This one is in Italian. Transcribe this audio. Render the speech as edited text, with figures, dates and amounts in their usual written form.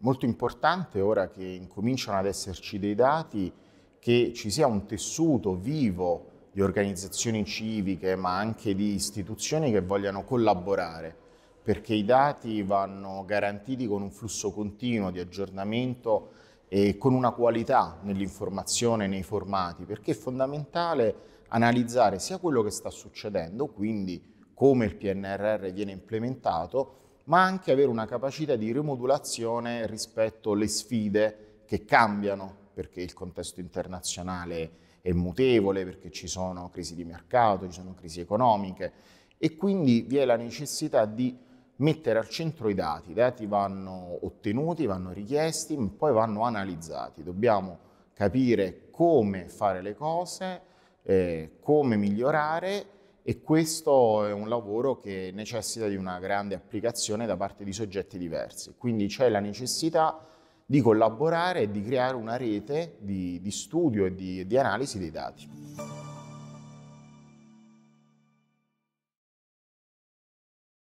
molto importante ora che incominciano ad esserci dei dati, che ci sia un tessuto vivo di organizzazioni civiche ma anche di istituzioni che vogliano collaborare, perché i dati vanno garantiti con un flusso continuo di aggiornamento e con una qualità nell'informazione e nei formati, perché è fondamentale analizzare sia quello che sta succedendo, quindi come il PNRR viene implementato, ma anche avere una capacità di rimodulazione rispetto alle sfide che cambiano, perché il contesto internazionale è mutevole, perché ci sono crisi di mercato, ci sono crisi economiche, e quindi vi è la necessità di mettere al centro i dati. I dati vanno ottenuti, vanno richiesti, ma poi vanno analizzati. Dobbiamo capire come fare le cose, come migliorare, e questo è un lavoro che necessita di una grande applicazione da parte di soggetti diversi. Quindi c'è la necessità di collaborare e di creare una rete di studio e di analisi dei dati.